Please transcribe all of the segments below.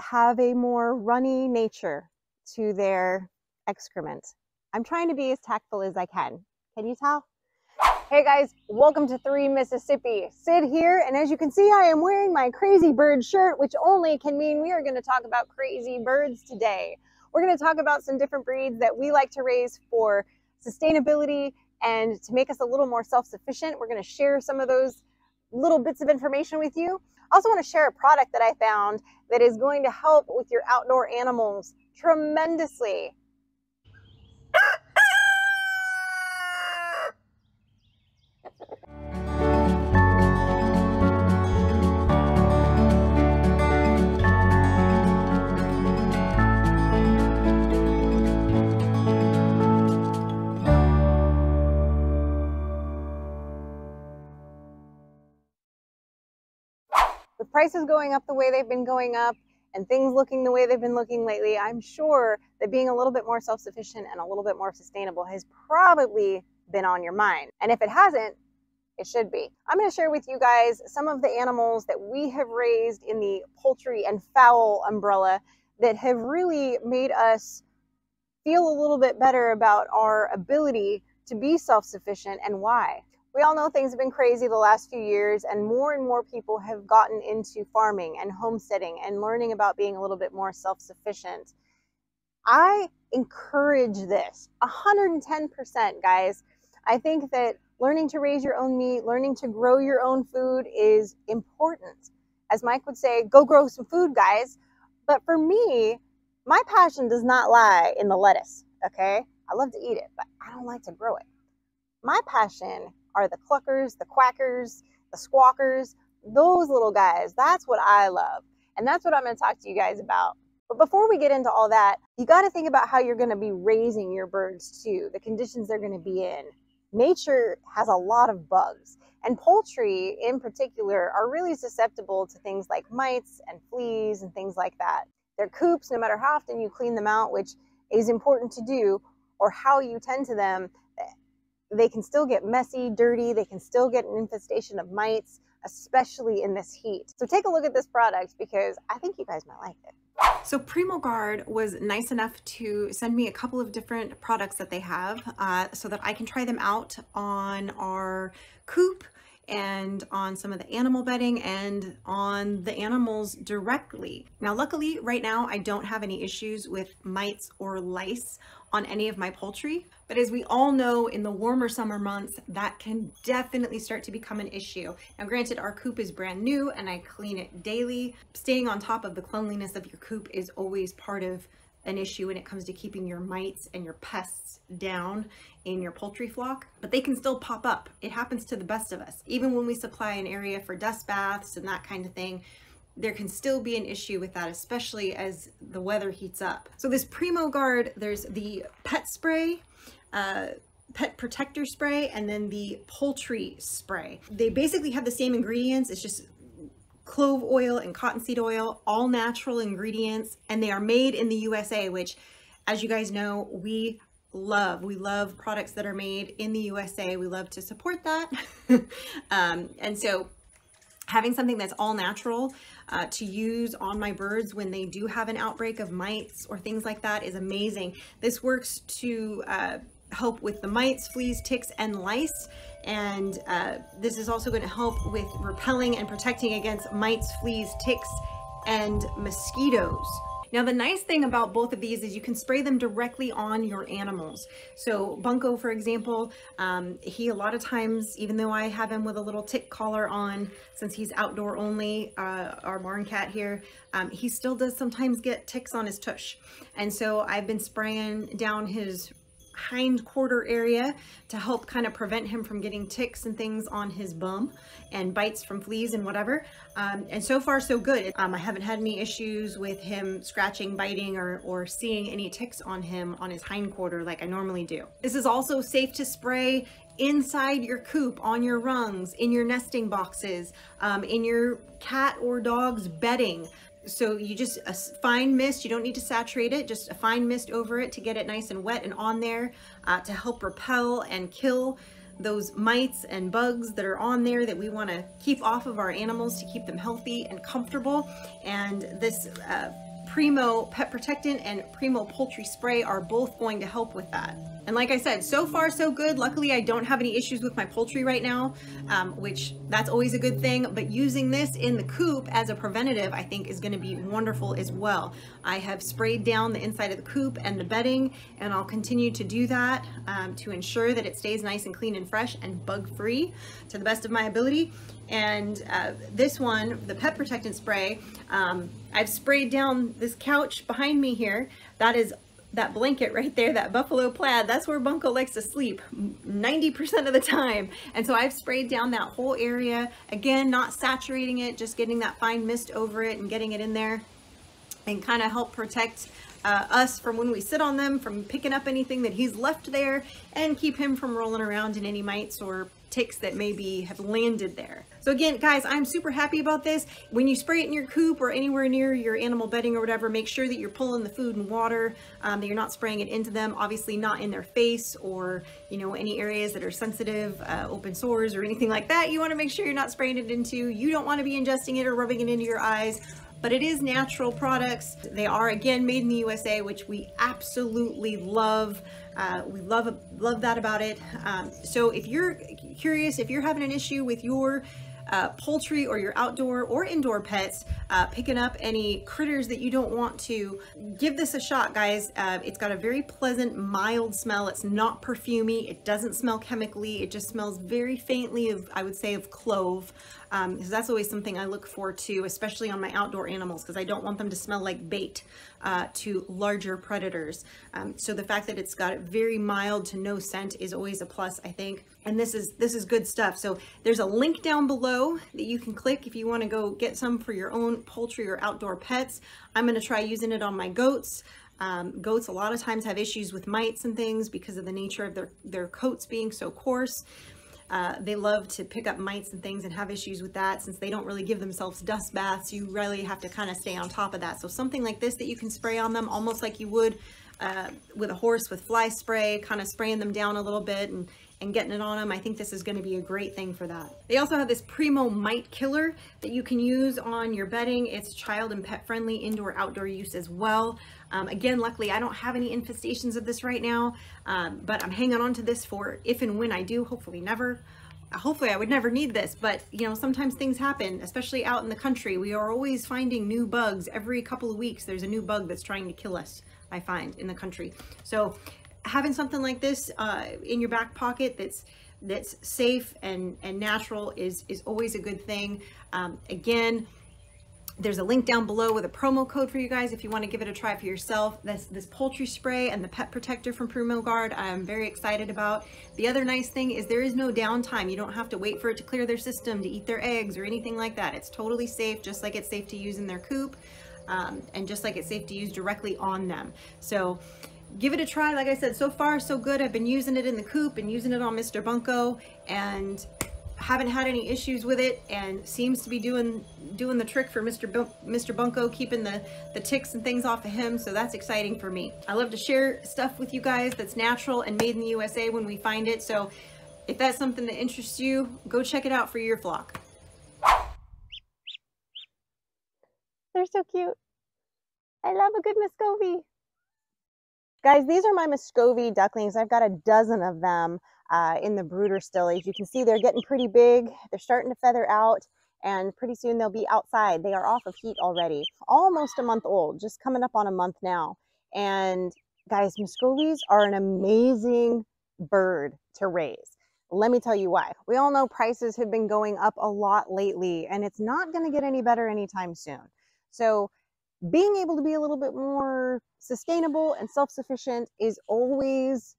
have a more runny nature to their excrement. I'm trying to be as tactful as I can. Can you tell? Hey guys, welcome to Three Mississippi. Sid here, and as you can see, I am wearing my crazy bird shirt, which only can mean we are going to talk about crazy birds today. We're going to talk about some different breeds that we like to raise for sustainability and to make us a little more self-sufficient. We're going to share some of those little bits of information with you. I also want to share a product that I found that is going to help with your outdoor animals tremendously. Prices going up the way they've been going up and things looking the way they've been looking lately, I'm sure that being a little bit more self-sufficient and a little bit more sustainable has probably been on your mind. And if it hasn't, it should be. I'm going to share with you guys some of the animals that we have raised in the poultry and fowl umbrella that have really made us feel a little bit better about our ability to be self-sufficient and why. We all know things have been crazy the last few years, and more people have gotten into farming and homesteading and learning about being a little bit more self-sufficient. I encourage this 110%, guys. I think that learning to raise your own meat, learning to grow your own food is important. As Mike would say, go grow some food, guys. But for me, my passion does not lie in the lettuce, okay? I love to eat it, but I don't like to grow it. My passion are the cluckers, the quackers, the squawkers, those little guys. That's what I love. And that's what I'm going to talk to you guys about. But before we get into all that, you got to think about how you're going to be raising your birds too, the conditions they're going to be in. Nature has a lot of bugs, and poultry in particular are really susceptible to things like mites and fleas and things like that. Their coops, no matter how often you clean them out, which is important to do, or how you tend to them, they can still get messy, dirty. They can still get an infestation of mites, especially in this heat. So take a look at this product because I think you guys might like it. So PrimoGuard was nice enough to send me a couple of different products that they have so that I can try them out on our coop and on some of the animal bedding and on the animals directly. Now, luckily right now, I don't have any issues with mites or lice on any of my poultry. But as we all know, in the warmer summer months, that can definitely start to become an issue. Now, granted, our coop is brand new and I clean it daily. Staying on top of the cleanliness of your coop is always part of an issue when it comes to keeping your mites and your pests down in your poultry flock, but they can still pop up. It happens to the best of us. Even when we supply an area for dust baths and that kind of thing, there can still be an issue with that, especially as the weather heats up. So this PrimoGuard, there's the pet spray, pet protector spray, and then the poultry spray. They basically have the same ingredients. It's just clove oil and cottonseed oil, all natural ingredients, and they are made in the USA, which, as you guys know, we love. We love products that are made in the USA. We love to support that. And so having something that's all natural to use on my birds when they do have an outbreak of mites or things like that is amazing. This works to help with the mites, fleas, ticks, and lice. And this is also going to help with repelling and protecting against mites, fleas, ticks, and mosquitoes. Now, the nice thing about both of these is you can spray them directly on your animals. So Bunko, for example, he a lot of times, even though I have him with a little tick collar on, since he's outdoor only, our barn cat here, he still does sometimes get ticks on his tush. And so I've been spraying down his hind quarter area to help kind of prevent him from getting ticks and things on his bum and bites from fleas and whatever. And so far so good. I haven't had any issues with him scratching, biting, or seeing any ticks on him on his hind quarter like I normally do. This is also safe to spray inside your coop, on your rungs, in your nesting boxes, in your cat or dog's bedding. So you just a fine mist, you don't need to saturate it, just a fine mist over it to get it nice and wet and on there to help repel and kill those mites and bugs that are on there that we want to keep off of our animals to keep them healthy and comfortable. And this Primo Pet Protectant and Primo Poultry Spray are both going to help with that. And like I said, so far so good. Luckily, I don't have any issues with my poultry right now, which that's always a good thing, but using this in the coop as a preventative, I think is gonna be wonderful as well. I have sprayed down the inside of the coop and the bedding, and I'll continue to do that to ensure that it stays nice and clean and fresh and bug-free to the best of my ability. And this one, the pet protectant spray, I've sprayed down this couch behind me here. That is that blanket right there, that buffalo plaid. That's where Bunko likes to sleep 90% of the time. And so I've sprayed down that whole area. Again, not saturating it, just getting that fine mist over it and getting it in there and kind of help protect us from when we sit on them, from picking up anything that he's left there, and keep him from rolling around in any mites or ticks that maybe have landed there. So again, guys, I'm super happy about this. When you spray it in your coop or anywhere near your animal bedding or whatever, make sure that you're pulling the food and water, that you're not spraying it into them, obviously not in their face or, you know, any areas that are sensitive, open sores or anything like that. You wanna make sure you're not spraying it into. You don't wanna be ingesting it or rubbing it into your eyes, but it is natural products. They are, again, made in the USA, which we absolutely love. We love that about it. So if you're curious, if you're having an issue with your poultry or your outdoor or indoor pets, picking up any critters that you don't want to, give this a shot, guys. It's got a very pleasant, mild smell. It's not perfumey. It doesn't smell chemically. It just smells very faintly of, I would say, of clove. Because that's always something I look for too, especially on my outdoor animals, because I don't want them to smell like bait to larger predators. So the fact that it's got very mild to no scent is always a plus, I think. And this is good stuff. So there's a link down below that you can click if you want to go get some for your own poultry or outdoor pets. I'm going to try using it on my goats. Goats a lot of times have issues with mites and things because of the nature of their coats being so coarse. They love to pick up mites and things and have issues with that. Since they don't really give themselves dust baths, you really have to kind of stay on top of that. So something like this that you can spray on them almost like you would with a horse with fly spray, kind of spraying them down a little bit and getting it on them. I think this is going to be a great thing for that. They also have this Primo Mite Killer that you can use on your bedding. It's child and pet friendly, indoor, outdoor use as well. Again, luckily I don't have any infestations of this right now, but I'm hanging on to this for if and when I do, hopefully never. Hopefully I would never need this, but you know, sometimes things happen, especially out in the country. We are always finding new bugs. Every couple of weeks, there's a new bug that's trying to kill us, I find, in the country. So having something like this in your back pocket that's safe and natural is always a good thing. Again, there's a link down below with a promo code for you guys if you want to give it a try for yourself. This poultry spray and the pet protector from PrimoGuard, I'm very excited about. The other nice thing is there is no downtime. You don't have to wait for it to clear their system to eat their eggs or anything like that. It's totally safe, just like it's safe to use in their coop, and just like it's safe to use directly on them. So give it a try. Like I said, so far so good. I've been using it in the coop and using it on Mr. Bunko and haven't had any issues with it, and seems to be doing the trick for Mr. Bunko, keeping the ticks and things off of him. So that's exciting for me. I love to share stuff with you guys that's natural and made in the USA when we find it. So if that's something that interests you, go check it out for your flock. They're so cute. I love a good Muscovy. Guys, these are my Muscovy ducklings. I've got a dozen of them in the brooder still. As you can see, they're getting pretty big. They're starting to feather out, and pretty soon they'll be outside. They are off of heat already. Almost a month old, just coming up on a month now. And guys, Muscovies are an amazing bird to raise. Let me tell you why. We all know prices have been going up a lot lately, and it's not going to get any better anytime soon. So being able to be a little bit more sustainable and self-sufficient is always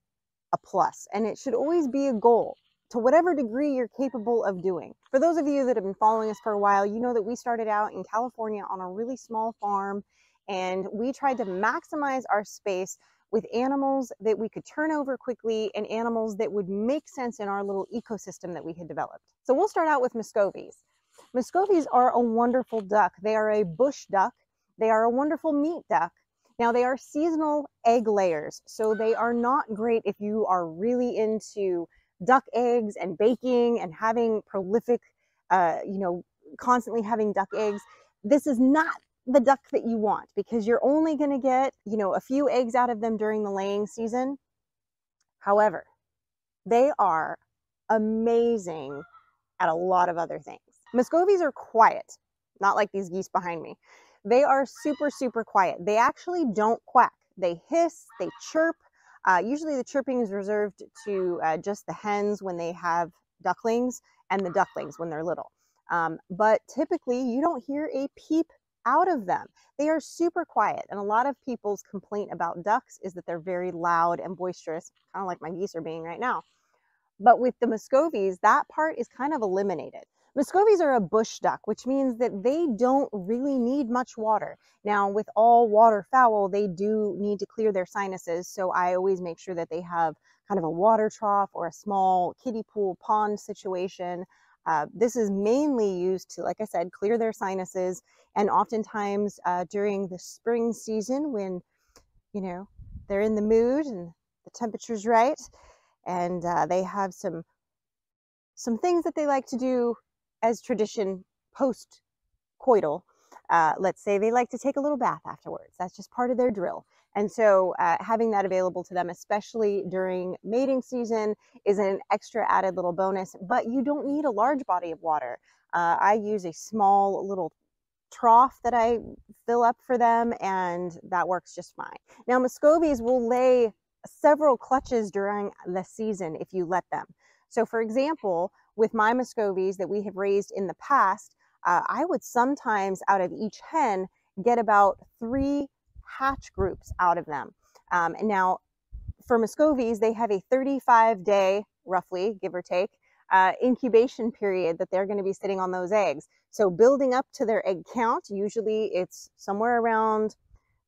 a plus, and it should always be a goal to whatever degree you're capable of doing. For those of you that have been following us for a while, you know that we started out in California on a really small farm, and we tried to maximize our space with animals that we could turn over quickly and animals that would make sense in our little ecosystem that we had developed. So we'll start out with Muscovies. Muscovies are a wonderful duck. They are a bush duck. They are a wonderful meat duck. Now they are seasonal egg layers, so they are not great if you are really into duck eggs and baking and having prolific, constantly having duck eggs. This is not the duck that you want, because you're only going to get, you know, a few eggs out of them during the laying season. However, they are amazing at a lot of other things. Muscovies are quiet, not like these geese behind me. They are super, super quiet. They actually don't quack. They hiss, they chirp. Usually the chirping is reserved to just the hens when they have ducklings, and the ducklings when they're little. But typically you don't hear a peep out of them. They are super quiet, and a lot of people's complaint about ducks is that they're very loud and boisterous, kind of like my geese are being right now. But with the Muscovies, that part is kind of eliminated. Muscovies are a bush duck, which means that they don't really need much water. Now, with all waterfowl, they do need to clear their sinuses, so I always make sure that they have kind of a water trough or a small kiddie pool pond situation. This is mainly used to, like I said, clear their sinuses, and oftentimes during the spring season when, you know, they're in the mood and the temperature's right, and they have some things that they like to do as tradition post-coital. Let's say they like to take a little bath afterwards. That's just part of their drill. And so having that available to them, especially during mating season, is an extra added little bonus, but you don't need a large body of water. I use a small little trough that I fill up for them, and that works just fine. Now, Muscovies will lay several clutches during the season if you let them. So for example, with my Muscovies that we have raised in the past, I would sometimes out of each hen get about 3 hatch groups out of them. And now for Muscovies, they have a 35-day, roughly, give or take, incubation period that they're going to be sitting on those eggs. So building up to their egg count, usually it's somewhere around,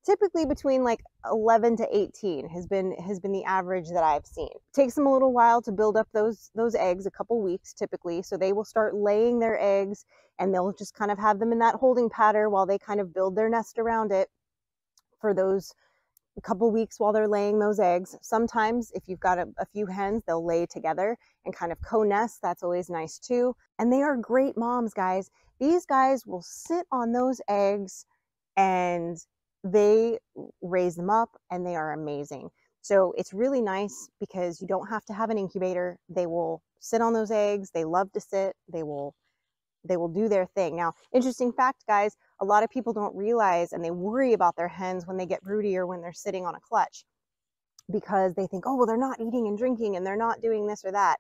typically between like 11 to 18 has been the average that I've seen. Takes them a little while to build up those eggs, a couple weeks typically. So they will start laying their eggs, and they'll just kind of have them in that holding pattern while they kind of build their nest around it for those couple weeks while they're laying those eggs. Sometimes if you've got a few hens, they'll lay together and kind of co-nest. That's always nice too. And they are great moms, guys. These guys will sit on those eggs and they raise them up, and they are amazing. So it's really nice because you don't have to have an incubator. They will sit on those eggs. They love to sit. They will do their thing. Now, interesting fact, guys, a lot of people don't realize, and they worry about their hens when they get broody or when they're sitting on a clutch, because they think, oh, well, they're not eating and drinking and they're not doing this or that.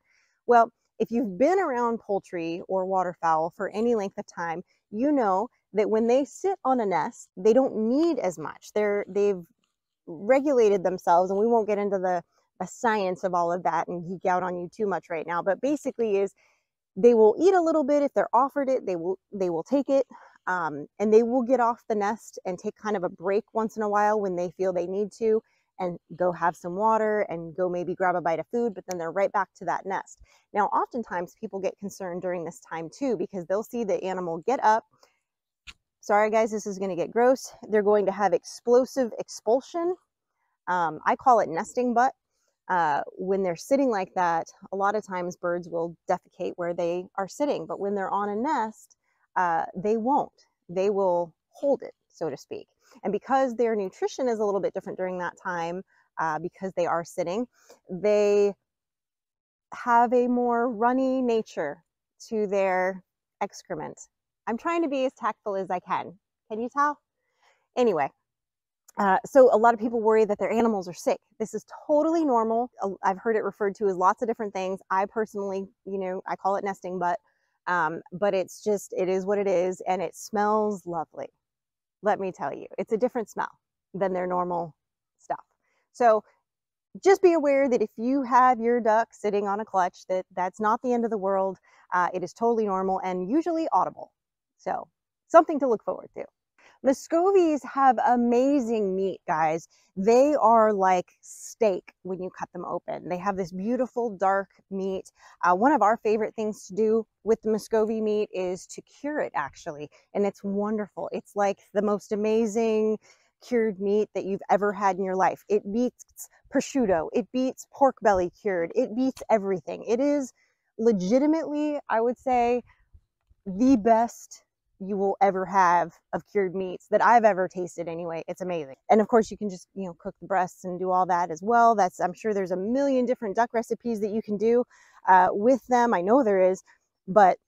Well, if you've been around poultry or waterfowl for any length of time, you know that when they sit on a nest, they don't need as much. They've regulated themselves, and we won't get into the science of all of that and geek out on you too much right now, but basically is they will eat a little bit. If they're offered it, they will take it, and they will get off the nest and take kind of a break once in a while when they feel they need to, and go have some water and go maybe grab a bite of food, but then they're right back to that nest. Now, oftentimes people get concerned during this time too, because they'll see the animal get up. Sorry guys, this is gonna get gross. They're going to have explosive expulsion. I call it nesting butt. When they're sitting like that, a lot of times birds will defecate where they are sitting, but when they're on a nest, they won't. They will hold it, so to speak. And because their nutrition is a little bit different during that time, because they are sitting, they have a more runny nature to their excrement. I'm trying to be as tactful as I can. Can you tell? Anyway, so a lot of people worry that their animals are sick. This is totally normal. I've heard it referred to as lots of different things. I personally, you know, I call it nesting butt, but it's just, it is what it is, and it smells lovely. Let me tell you, it's a different smell than their normal stuff. So just be aware that if you have your duck sitting on a clutch, that's not the end of the world. It is totally normal and usually audible. So something to look forward to. Muscovies have amazing meat, guys. They are like steak when you cut them open. They have this beautiful dark meat. One of our favorite things to do with the Muscovy meat is to cure it, actually. And it's wonderful. It's like the most amazing cured meat that you've ever had in your life. It beats prosciutto. It beats pork belly cured. It beats everything. It is legitimately, I would say, the best you will ever have of cured meats that I've ever tasted anyway. It's amazing. And of course you can just, you know, cook the breasts and do all that as well. That's, I'm sure there's a million different duck recipes that you can do with them. I know there is, but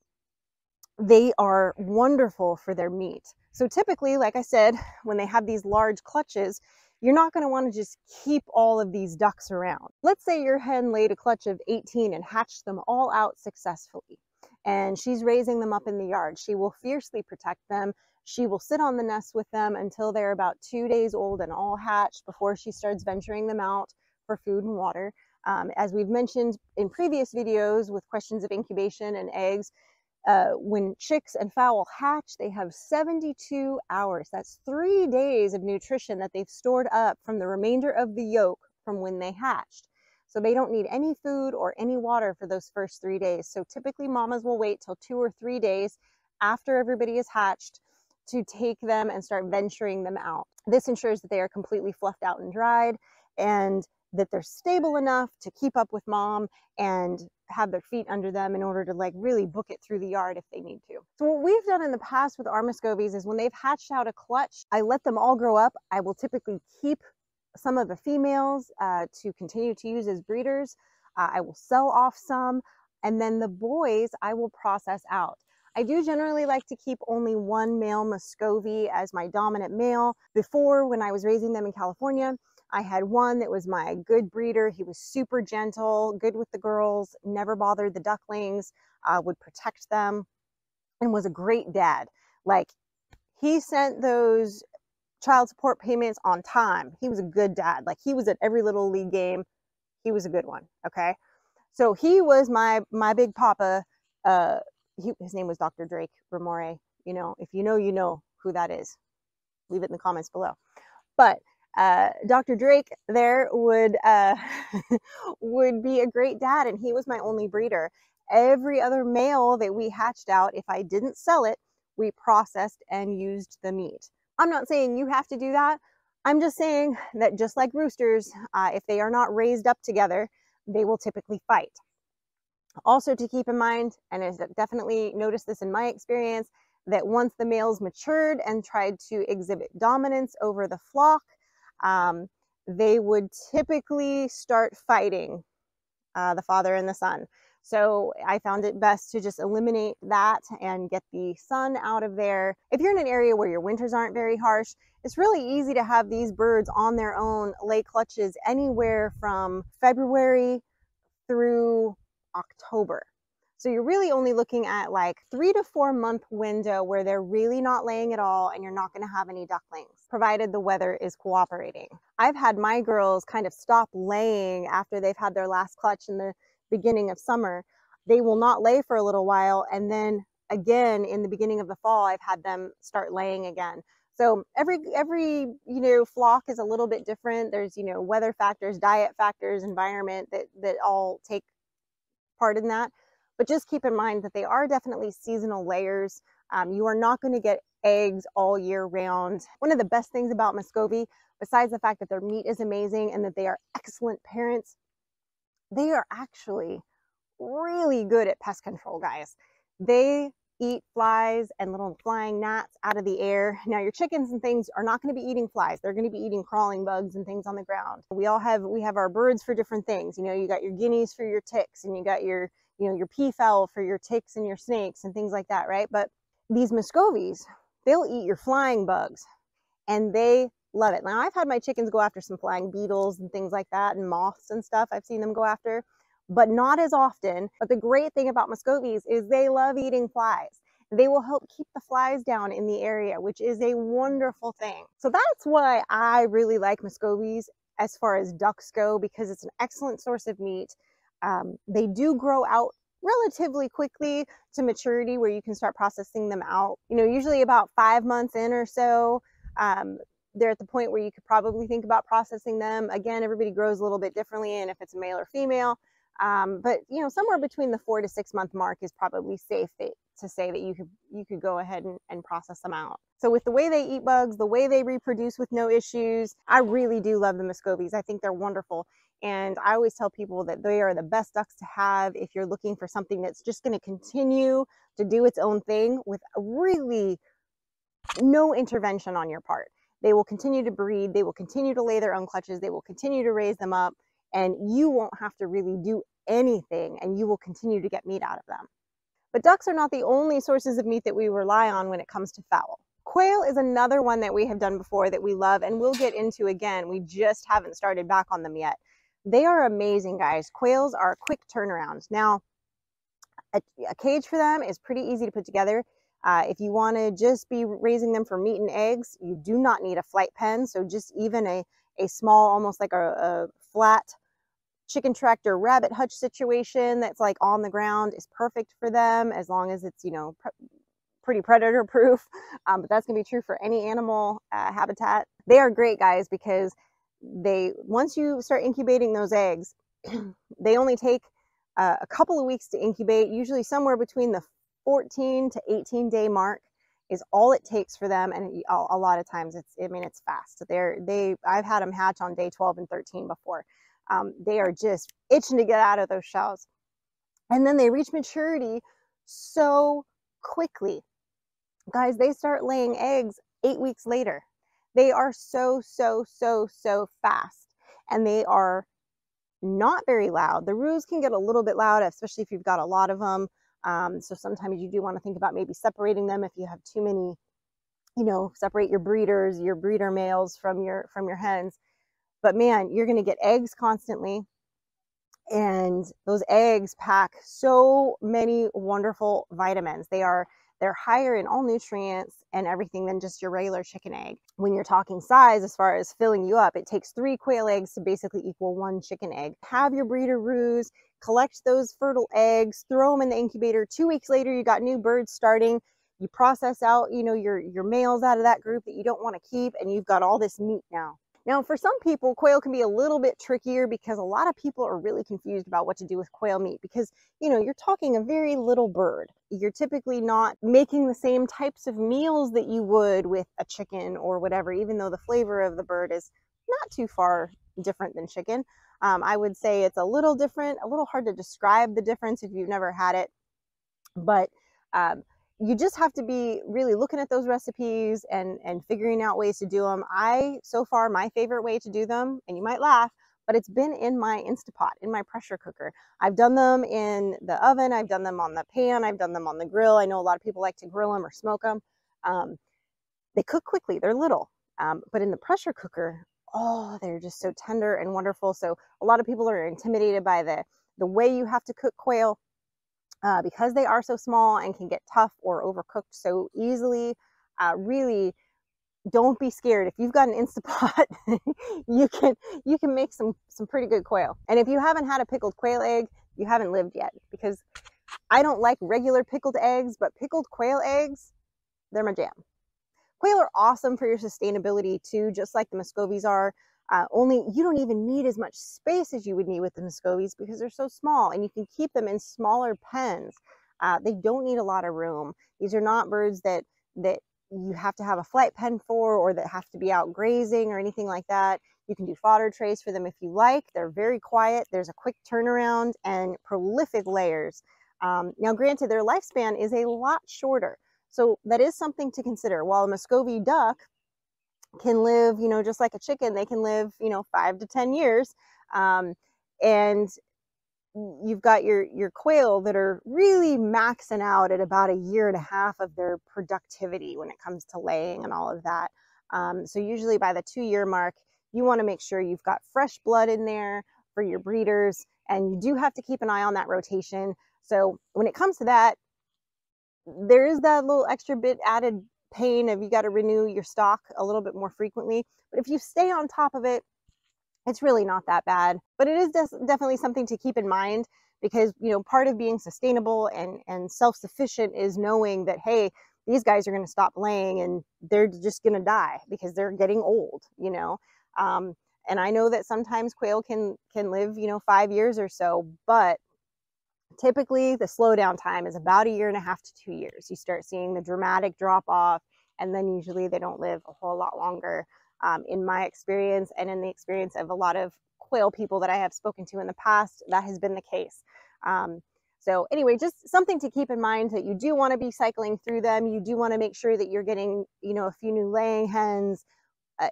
they are wonderful for their meat. So typically, like I said, when they have these large clutches, you're not going to want to just keep all of these ducks around. Let's say your hen laid a clutch of 18 and hatched them all out successfully, and she's raising them up in the yard. She will fiercely protect them. She will sit on the nest with them until they're about 2 days old and all hatched before she starts venturing them out for food and water. As we've mentioned in previous videos with questions of incubation and eggs, when chicks and fowl hatch, they have 72 hours. That's 3 days of nutrition that they've stored up from the remainder of the yolk from when they hatched. So they don't need any food or any water for those first 3 days. So typically mamas will wait till 2 or 3 days after everybody is hatched to take them and start venturing them out. This ensures that they are completely fluffed out and dried, and that they're stable enough to keep up with mom and have their feet under them in order to like really book it through the yard if they need to. So what we've done in the past with our Muscovies is when they've hatched out a clutch, I let them all grow up. I will typically keep some of the females to continue to use as breeders. I will sell off some, and then the boys I will process out. I do generally like to keep only one male Muscovy as my dominant male. Before, when I was raising them in California, I had one that was my good breeder. He was super gentle, good with the girls, never bothered the ducklings, would protect them, and was a great dad. Like, he sent those child support payments on time. He was a good dad. Like, he was at every little league game. He was a good one. Okay. So he was my big papa. His name was Dr. Drake Remore. You know, if you know, you know who that is. Leave it in the comments below. But Dr. Drake there would would be a great dad, and he was my only breeder. Every other male that we hatched out, if I didn't sell it, we processed and used the meat. I'm not saying you have to do that. I'm just saying that just like roosters, if they are not raised up together, they will typically fight. Also to keep in mind, and I definitely noticed this in my experience, that once the males matured and tried to exhibit dominance over the flock, they would typically start fighting the father and the son. So I found it best to just eliminate that and get the sun out of there. If you're in an area where your winters aren't very harsh, it's really easy to have these birds on their own lay clutches anywhere from February through October. So you're really only looking at like 3 to 4 month window where they're really not laying at all, and you're not going to have any ducklings, provided the weather is cooperating. I've had my girls kind of stop laying after they've had their last clutch in the beginning of summer. They will not lay for a little while, and then again in the beginning of the fall I've had them start laying again. So every you know, flock is a little bit different. There's, you know, weather factors, diet factors, environment that all take part in that. But just keep in mind that they are definitely seasonal layers. You are not going to get eggs all year round. One of the best things about Muscovy, besides the fact that their meat is amazing and that they are excellent parents, they are actually really good at pest control, guys. They eat flies and little flying gnats out of the air. Now your chickens and things are not going to be eating flies. They're going to be eating crawling bugs and things on the ground. We have our birds for different things. You know, you got your guineas for your ticks, and you got your, you know, your peafowl for your ticks and your snakes and things like that, right? But these Muscovies, they'll eat your flying bugs, and they love it. Now I've had my chickens go after some flying beetles and things like that, and moths and stuff. I've seen them go after, but not as often. But the great thing about Muscovies is they love eating flies. They will help keep the flies down in the area, which is a wonderful thing. So that's why I really like Muscovies as far as ducks go, because it's an excellent source of meat. They do grow out relatively quickly to maturity where you can start processing them out. You know, usually about 5 months in or so, they're at the point where you could probably think about processing them. Again, everybody grows a little bit differently, and if it's a male or female. But you know, somewhere between the 4 to 6 month mark is probably safe to say that you could go ahead and process them out. So with the way they eat bugs, the way they reproduce with no issues, I really do love the Muscovies. I think they're wonderful. And I always tell people that they are the best ducks to have if you're looking for something that's just going to continue to do its own thing with really no intervention on your part. They will continue to breed. They will continue to lay their own clutches. They will continue to raise them up, and you won't have to really do anything, and you will continue to get meat out of them. But ducks are not the only sources of meat that we rely on when it comes to fowl. Quail is another one that we have done before that we love and we'll get into again. We just haven't started back on them yet. They are amazing, guys. Quails are a quick turnaround. Now, a cage for them is pretty easy to put together. If you want to just be raising them for meat and eggs, you do not need a flight pen. So just even a small, almost like a flat chicken tractor rabbit hutch situation that's like on the ground is perfect for them, as long as it's, you know, pretty predator proof. But that's going to be true for any animal habitat. They are great, guys, because once you start incubating those eggs, they only take a couple of weeks to incubate, usually somewhere between the 14 to 18 day mark is all it takes for them. And a lot of times it's fast. I've had them hatch on day 12 and 13 before. They are just itching to get out of those shells. And then they reach maturity so quickly. Guys, they start laying eggs 8 weeks later. They are so, so, so, so fast. And they are not very loud. The roos can get a little bit loud, especially if you've got a lot of them. So sometimes you do want to think about maybe separating them if you have too many, you know, separate your breeders, your breeder males from your hens. But man, you're going to get eggs constantly, and those eggs pack so many wonderful vitamins. They're higher in all nutrients and everything than just your regular chicken egg. When you're talking size, as far as filling you up, it takes 3 quail eggs to basically equal 1 chicken egg. Have your breeder roos, collect those fertile eggs, throw them in the incubator. 2 weeks later, you got new birds starting. You process out, you know, your males out of that group that you don't want to keep, and you've got all this meat now. Now, for some people, quail can be a little bit trickier because a lot of people are really confused about what to do with quail meat because, you know, you're talking a very little bird. You're typically not making the same types of meals that you would with a chicken or whatever, even though the flavor of the bird is not too far different than chicken. I would say it's a little different, a little hard to describe the difference if you've never had it, but you just have to be really looking at those recipes and figuring out ways to do them. So far, my favorite way to do them, and you might laugh, but it's been in my Instapot, in my pressure cooker. I've done them in the oven. I've done them on the pan. I've done them on the grill. I know a lot of people like to grill them or smoke them. They cook quickly. They're little, but in the pressure cooker, oh, they're just so tender and wonderful. So a lot of people are intimidated by the way you have to cook quail. Because they are so small and can get tough or overcooked so easily, really don't be scared. If you've got an Instapot, you can make some pretty good quail. And if you haven't had a pickled quail egg, you haven't lived yet, because I don't like regular pickled eggs, but pickled quail eggs, they're my jam. Quail are awesome for your sustainability too, just like the Muscovies are. Only you don't even need as much space as you would need with the Muscovies because they're so small, and you can keep them in smaller pens. They don't need a lot of room. These are not birds that you have to have a flight pen for, or that have to be out grazing or anything like that. You can do fodder trays for them if you like. They're very quiet. There's a quick turnaround and prolific layers. Now, granted, their lifespan is a lot shorter, so that is something to consider. While a Muscovy duck can live, you know, just like a chicken, they can live, you know, 5 to 10 years. And you've got your quail that are really maxing out at about 1.5 years of their productivity when it comes to laying and all of that. So usually by the 2-year mark, you want to make sure you've got fresh blood in there for your breeders, and you do have to keep an eye on that rotation. So when it comes to that, there is that little extra bit added pain of you got to renew your stock a little bit more frequently, but if you stay on top of it, it's really not that bad. But it is definitely something to keep in mind, because, you know, part of being sustainable and self-sufficient is knowing that, hey, these guys are going to stop laying and they're just going to die because they're getting old, you know. And I know that sometimes quail can live, you know, 5 years or so, but typically the slowdown time is about 1.5 to 2 years. You start seeing the dramatic drop off, and then usually they don't live a whole lot longer, in my experience and in the experience of a lot of quail people that I have spoken to in the past, that has been the case. So anyway, just something to keep in mind that you do want to be cycling through them. You do want to make sure that you're getting, you know, a few new laying hens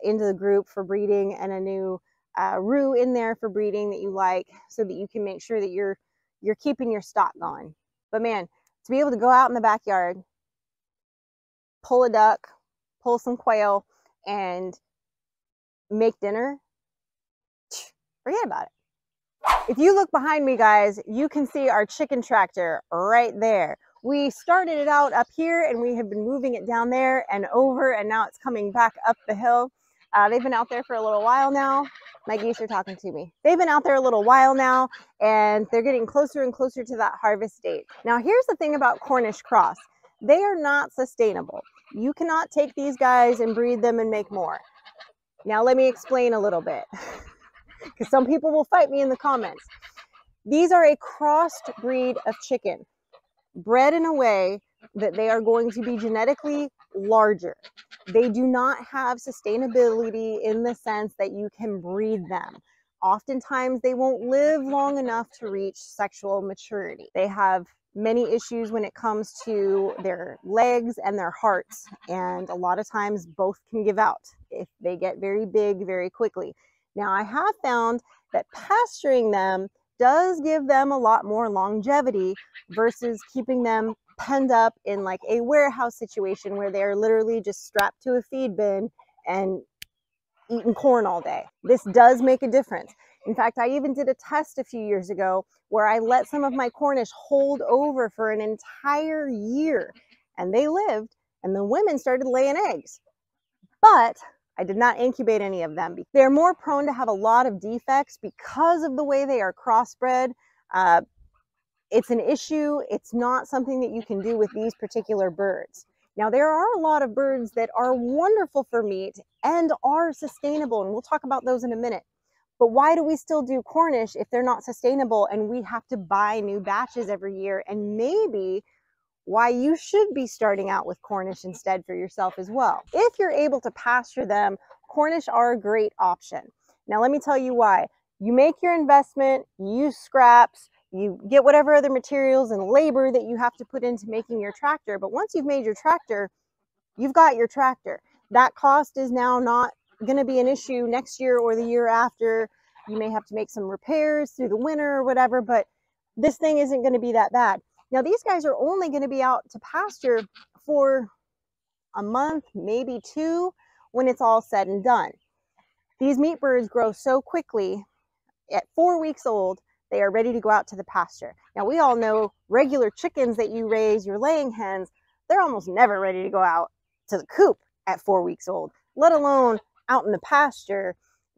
into the group for breeding and a new roux in there for breeding that you like, so that you can make sure that you're keeping your stock going. But man, to be able to go out in the backyard, pull a duck, pull some quail, and make dinner, forget about it. If you look behind me, guys, you can see our chicken tractor right there. We started it out up here and we have been moving it down there and over, and now it's coming back up the hill. They've been out there for a little while now. My geese are talking to me. They've been out there a little while now, and they're getting closer and closer to that harvest date. Now, here's the thing about Cornish cross. They are not sustainable. You cannot take these guys and breed them and make more. Now, let me explain a little bit, because some people will fight me in the comments. These are a crossed breed of chicken, bred in a way that they are going to be genetically larger. They do not have sustainability in the sense that you can breed them. Oftentimes, they won't live long enough to reach sexual maturity. They have many issues when it comes to their legs and their hearts, and a lot of times both can give out if they get very big very quickly. Now, I have found that pasturing them does give them a lot more longevity versus keeping them penned up in like a warehouse situation where they are literally just strapped to a feed bin and eating corn all day. This does make a difference. In fact, I even did a test a few years ago where I let some of my Cornish hold over for an entire year, and they lived, and the women started laying eggs. But I did not incubate any of them. They're more prone to have a lot of defects because of the way they are crossbred. It's an issue. It's not something that you can do with these particular birds. Now, there are a lot of birds that are wonderful for meat and are sustainable, and we'll talk about those in a minute. But why do we still do Cornish if they're not sustainable and we have to buy new batches every year? And maybe why you should be starting out with Cornish instead for yourself as well. If you're able to pasture them, Cornish are a great option. Now, let me tell you why. You make your investment, you use scraps, you get whatever other materials and labor that you have to put into making your tractor. But once you've made your tractor, you've got your tractor. That cost is now not going to be an issue next year or the year after. You may have to make some repairs through the winter or whatever, but this thing isn't going to be that bad. Now, these guys are only going to be out to pasture for a month, maybe two, when it's all said and done. These meat birds grow so quickly. At 4 weeks old, they are ready to go out to the pasture. Now, we all know regular chickens that you raise, your laying hens, they're almost never ready to go out to the coop at 4 weeks old, let alone out in the pasture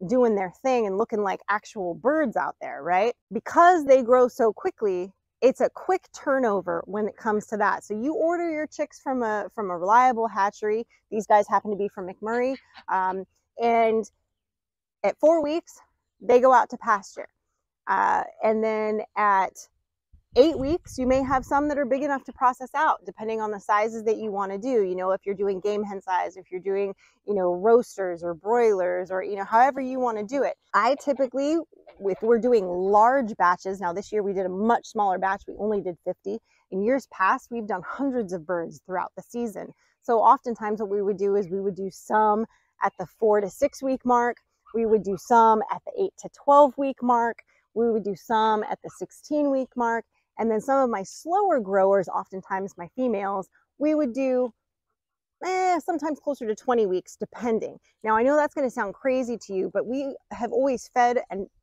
doing their thing and looking like actual birds out there, right? Because they grow so quickly, it's a quick turnover when it comes to that. So you order your chicks from a reliable hatchery. These guys happen to be from McMurray. And at 4 weeks, they go out to pasture. And then at 8 weeks, you may have some that are big enough to process out, depending on the sizes that you want to do. You know, if you're doing game hen size, if you're doing, you know, roasters or broilers, or, you know, however you want to do it. I typically, if we're doing large batches, now this year we did a much smaller batch, we only did 50. In years past, we've done hundreds of birds throughout the season. So oftentimes what we would do is we would do some at the 4 to 6 week mark. We would do some at the 8 to 12 week mark. We would do some at the 16 week mark. And then some of my slower growers, oftentimes my females, we would do sometimes closer to 20 weeks, depending. Now, I know that's going to sound crazy to you, but we have always fed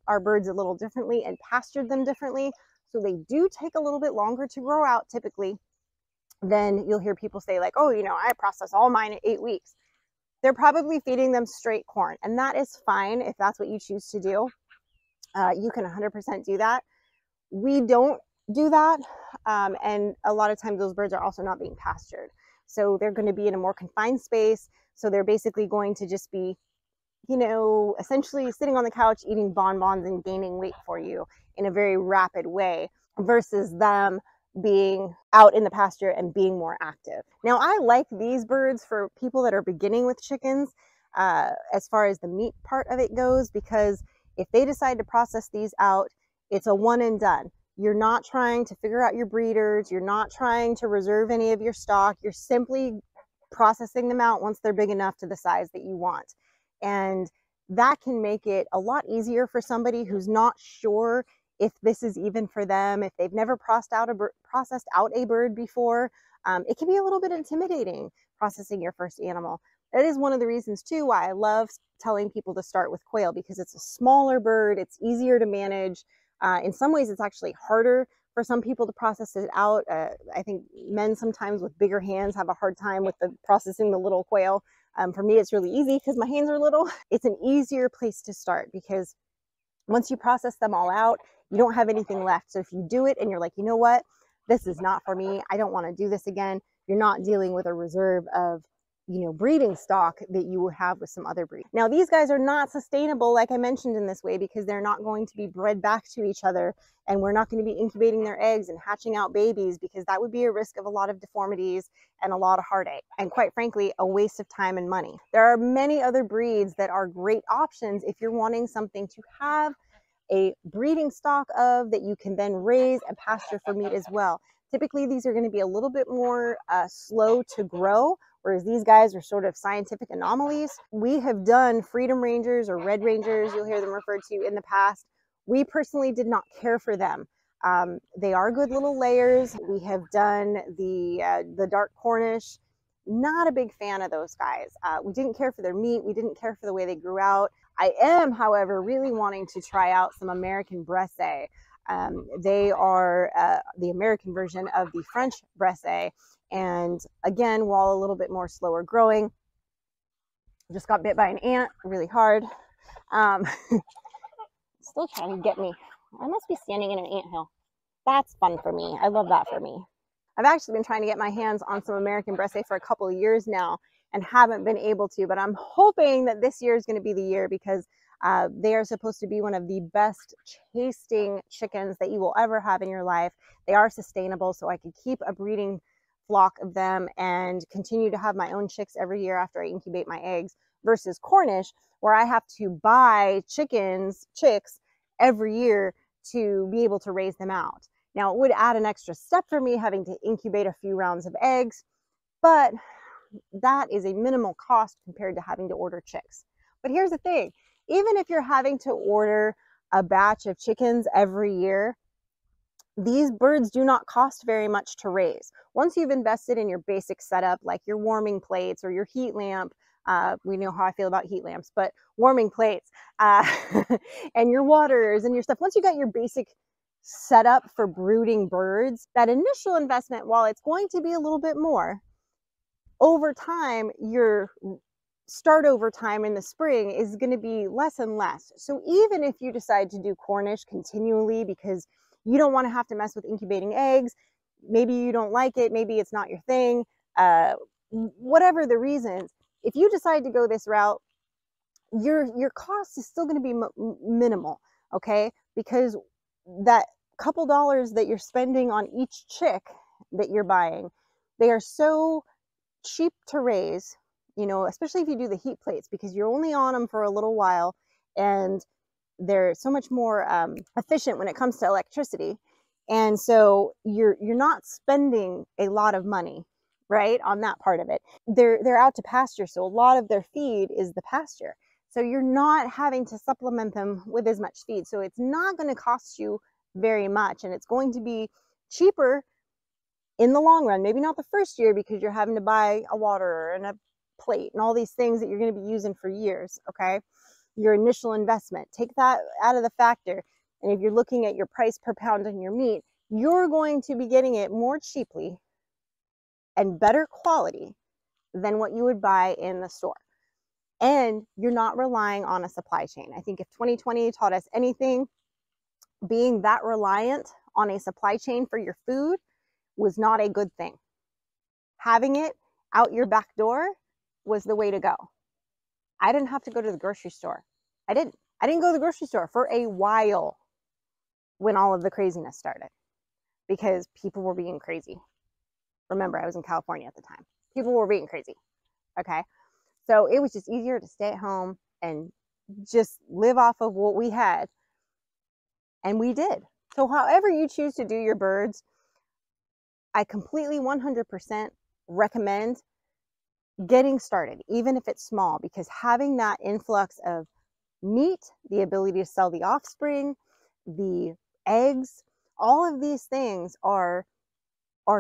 our birds a little differently and pastured them differently. So they do take a little bit longer to grow out typically. Then you'll hear people say like, oh, you know, I process all mine at 8 weeks. They're probably feeding them straight corn. And that is fine if that's what you choose to do. You can 100% do that. We don't do that. And a lot of times those birds are also not being pastured. So they're going to be in a more confined space. So they're basically going to just be, you know, essentially sitting on the couch, eating bonbons and gaining weight for you in a very rapid way versus them being out in the pasture and being more active. Now, I like these birds for people that are beginning with chickens as far as the meat part of it goes, because If they decide to process these out, it's a one and done. You're not trying to figure out your breeders. You're not trying to reserve any of your stock. You're simply processing them out once they're big enough to the size that you want. And that can make it a lot easier for somebody who's not sure if this is even for them, if they've never processed out a bird before. It can be a little bit intimidating processing your first animal. That is one of the reasons too why I love telling people to start with quail, because it's a smaller bird, it's easier to manage. In some ways, it's actually harder for some people to process it out. I think men sometimes with bigger hands have a hard time with processing the little quail. For me, it's really easy because my hands are little. It's an easier place to start because once you process them all out, you don't have anything left. So if you do it and you're like, you know what, this is not for me, I don't want to do this again, you're not dealing with a reserve of, you know, breeding stock that you will have with some other breed. Now, these guys are not sustainable, like I mentioned, in this way, because they're not going to be bred back to each other, and we're not going to be incubating their eggs and hatching out babies, because that would be a risk of a lot of deformities and a lot of heartache, and quite frankly, a waste of time and money. There are many other breeds that are great options if you're wanting something to have a breeding stock of that you can then raise and pasture for meat as well. Typically, these are going to be a little bit more slow to grow, whereas these guys are sort of scientific anomalies. We have done Freedom Rangers or Red Rangers, you'll hear them referred to, in the past. We personally did not care for them. They are good little layers. We have done the Dark Cornish. Not a big fan of those guys. We didn't care for their meat. We didn't care for the way they grew out. I am, however, really wanting to try out some American Bresse. They are the American version of the French Bresse. And again, while a little bit more slower growing, just got bit by an ant really hard. Still trying to get me. I must be standing in an anthill. That's fun for me. I love that for me. I've actually been trying to get my hands on some American Bresse for a couple of years now and haven't been able to, but I'm hoping that this year is going to be the year, because they are supposed to be one of the best tasting chickens that you will ever have in your life. They are sustainable, so I can keep a breeding flock of them and continue to have my own chicks every year after I incubate my eggs, versus Cornish, where I have to buy chicks every year to be able to raise them out. Now, it would add an extra step for me having to incubate a few rounds of eggs, but that is a minimal cost compared to having to order chicks. But here's the thing, even if you're having to order a batch of chickens every year, these birds do not cost very much to raise. Once you've invested in your basic setup, like your warming plates or your heat lamp, we know how I feel about heat lamps, but warming plates, and your waters and your stuff, once you got your basic setup for brooding birds, that initial investment, while it's going to be a little bit more, over time, your start over time in the spring is going to be less and less. So even if you decide to do Cornish continually because you don't want to have to mess with incubating eggs, maybe you don't like it, maybe it's not your thing, whatever the reasons, if you decide to go this route, your cost is still going to be minimal, okay? Because that couple dollars that you're spending on each chick that you're buying, they are so cheap to raise, you know, especially if you do the heat plates, because you're only on them for a little while, and they're so much more efficient when it comes to electricity. And so you're not spending a lot of money, right, on that part of it. They're out to pasture, so a lot of their feed is the pasture. So you're not having to supplement them with as much feed. So it's not going to cost you very much, and it's going to be cheaper in the long run. Maybe not the first year, because you're having to buy a water and a plate and all these things that you're going to be using for years, okay? Your initial investment, take that out of the factor. And if you're looking at your price per pound on your meat, you're going to be getting it more cheaply and better quality than what you would buy in the store. And you're not relying on a supply chain. I think if 2020 taught us anything, being that reliant on a supply chain for your food was not a good thing. Having it out your back door was the way to go. I didn't have to go to the grocery store. I didn't go to the grocery store for a while when all of the craziness started, because people were being crazy. Remember, I was in California at the time. People were being crazy, okay? So it was just easier to stay at home and just live off of what we had. And we did. So however you choose to do your birds, I completely 100% recommend getting started, even if it's small, because having that influx of meat, the ability to sell the offspring, the eggs, all of these things are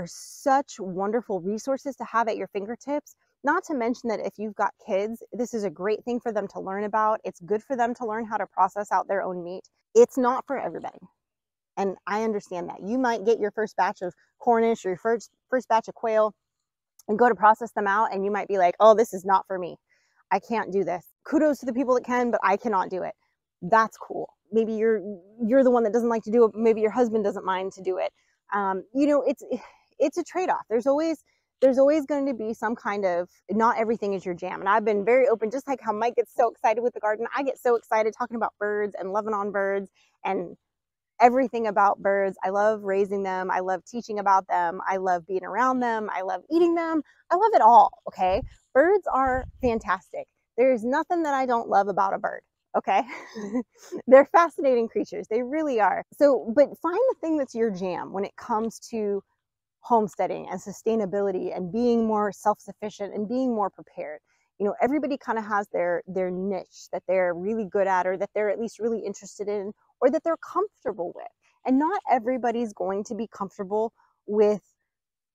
such wonderful resources to have at your fingertips. Not to mention that if you've got kids, this is a great thing for them to learn about. It's good for them to learn how to process out their own meat. It's not for everybody. And I understand that. You might get your first batch of Cornish or your first batch of quail and go to process them out, and you might be like, oh, this is not for me. I can't do this. Kudos to the people that can, but I cannot do it. That's cool. Maybe you're the one that doesn't like to do it. Maybe your husband doesn't mind to do it. You know, it's a trade-off. There's always going to be some kind of, not everything is your jam. And I've been very open, just like how Mike gets so excited with the garden. I get so excited talking about birds and loving on birds and everything about birds. I love raising them. I love teaching about them. I love being around them. I love eating them. I love it all. Okay. Birds are fantastic. There's nothing that I don't love about a bird. Okay. They're fascinating creatures. They really are. So, but find the thing that's your jam when it comes to homesteading and sustainability and being more self-sufficient and being more prepared. You know, everybody kind of has their niche that they're really good at, or that they're at least really interested in, or that they're comfortable with. And not everybody's going to be comfortable with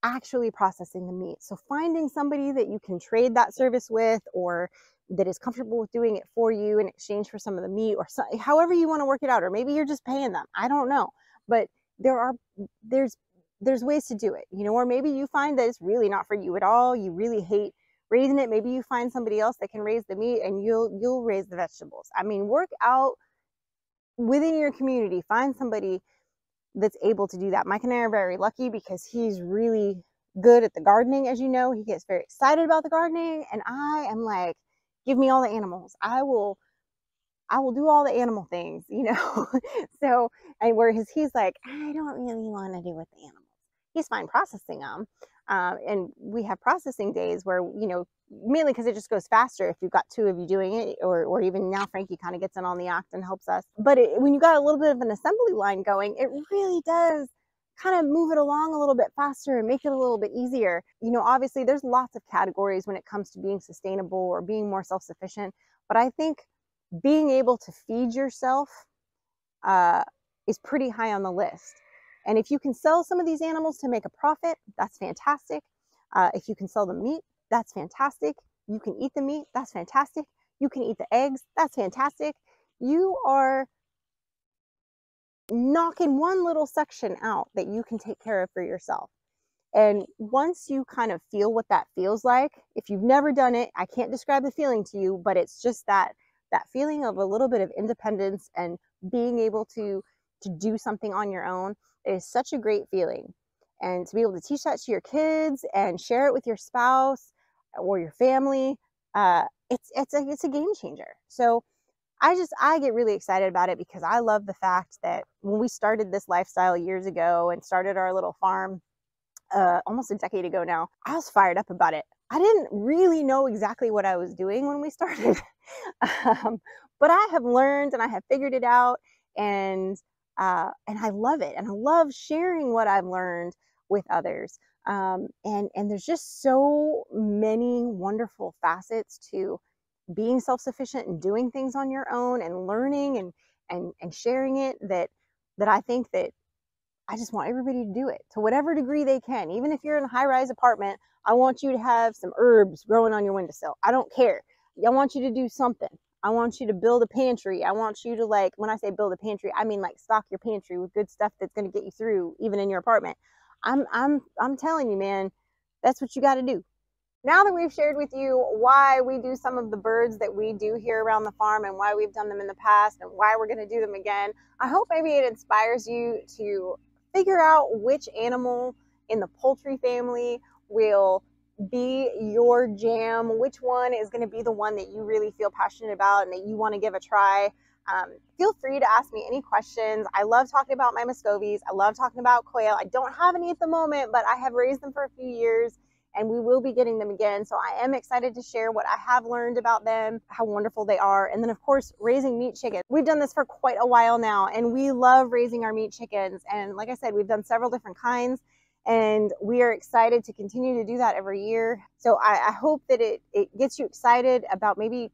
actually processing the meat. So finding somebody that you can trade that service with, or that is comfortable with doing it for you in exchange for some of the meat, or so, however you want to work it out, or maybe you're just paying them. I don't know, but there's ways to do it, you know, or maybe you find that it's really not for you at all. You really hate raising it. Maybe you find somebody else that can raise the meat, and you'll raise the vegetables. I mean, work out within your community, find somebody that's able to do that. Mike and I are very lucky because he's really good at the gardening. As you know, he gets very excited about the gardening, and I am like, give me all the animals. I will do all the animal things, you know? So, and whereas he's like, I don't really want to do with the animals. He's fine processing them. And we have processing days where, you know, mainly because it just goes faster if you've got two of you doing it, or even now Frankie kind of gets in on the act and helps us. But when you got a little bit of an assembly line going, it really does kind of move it along a little bit faster and make it a little bit easier. You know, obviously there's lots of categories when it comes to being sustainable or being more self-sufficient, but I think being able to feed yourself is pretty high on the list. And if you can sell some of these animals to make a profit, that's fantastic. If you can sell the meat, that's fantastic. You can eat the meat, that's fantastic. You can eat the eggs, that's fantastic. You are knocking one little section out that you can take care of for yourself. And once you kind of feel what that feels like, if you've never done it, I can't describe the feeling to you, but it's just that feeling of a little bit of independence and being able to do something on your own is such a great feeling. And to be able to teach that to your kids and share it with your spouse or your family, it's a game changer. So I get really excited about it because I love the fact that when we started this lifestyle years ago and started our little farm almost a decade ago now, I was fired up about it. I didn't really know exactly what I was doing when we started, but I have learned and I have figured it out, and I love it, and I love sharing what I've learned with others. And there's just so many wonderful facets to being self-sufficient and doing things on your own and learning and sharing it that I think that I just want everybody to do it to whatever degree they can. Even if you're in a high-rise apartment, I want you to have some herbs growing on your windowsill. I don't care. I want you to do something. I want you to build a pantry. I want you to, like, when I say build a pantry, I mean like stock your pantry with good stuff that's going to get you through even in your apartment. I'm telling you, man, that's what you got to do. Now that we've shared with you why we do some of the birds that we do here around the farm and why we've done them in the past and why we're going to do them again, I hope maybe it inspires you to figure out which animal in the poultry family will be your jam, which one is going to be the one that you really feel passionate about and that you want to give a try. Feel free to ask me any questions. I love talking about my Muscovies. I love talking about quail. I don't have any at the moment, but I have raised them for a few years, and we will be getting them again. So I am excited to share what I have learned about them, how wonderful they are. And then of course, raising meat chickens. We've done this for quite a while now, and we love raising our meat chickens. And like I said, we've done several different kinds, and we are excited to continue to do that every year. So I hope that it gets you excited about maybe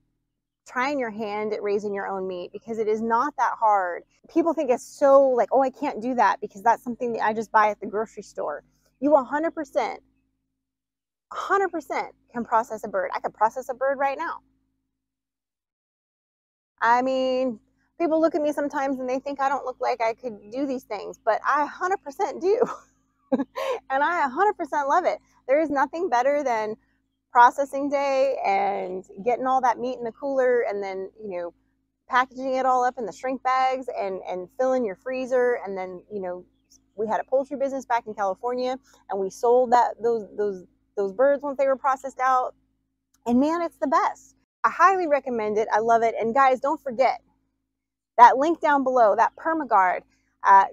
trying your hand at raising your own meat, because it is not that hard. People think it's so like, oh, I can't do that because that's something that I just buy at the grocery store. You 100% can process a bird. I could process a bird right now. I mean, people look at me sometimes and they think I don't look like I could do these things, but I 100% do. And I 100% love it. There is nothing better than processing day and getting all that meat in the cooler, and then, you know, packaging it all up in the shrink bags and filling your freezer. And then, you know, we had a poultry business back in California, and we sold those birds once they were processed out. And man, it's the best. I highly recommend it. I love it. And guys, don't forget that link down below, that PrimoGuard.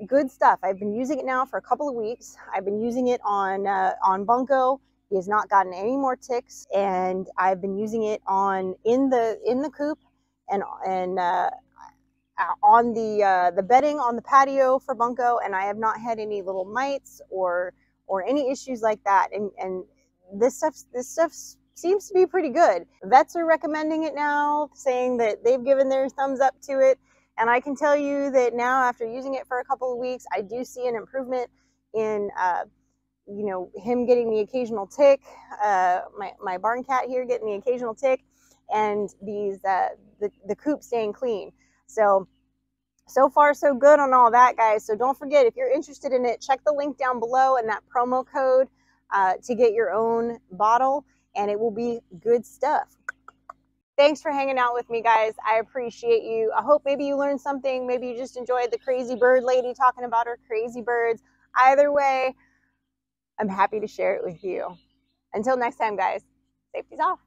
Good stuff. I've been using it now for a couple of weeks. I've been using it on Bunko. He has not gotten any more ticks, and I've been using it on in the coop and on the bedding on the patio for Bunko, and I have not had any little mites or any issues like that. And this stuff seems to be pretty good. Vets are recommending it now, saying that they've given their thumbs up to it. And I can tell you that now, after using it for a couple of weeks, I do see an improvement in, you know, him getting the occasional tick, my barn cat here getting the occasional tick, and these, the coop staying clean. So far so good on all that, guys. So don't forget, if you're interested in it, check the link down below and that promo code, to get your own bottle, and it will be good stuff. Thanks for hanging out with me, guys. I appreciate you. I hope maybe you learned something. Maybe you just enjoyed the crazy bird lady talking about her crazy birds. Either way, I'm happy to share it with you. Until next time, guys, safety's off.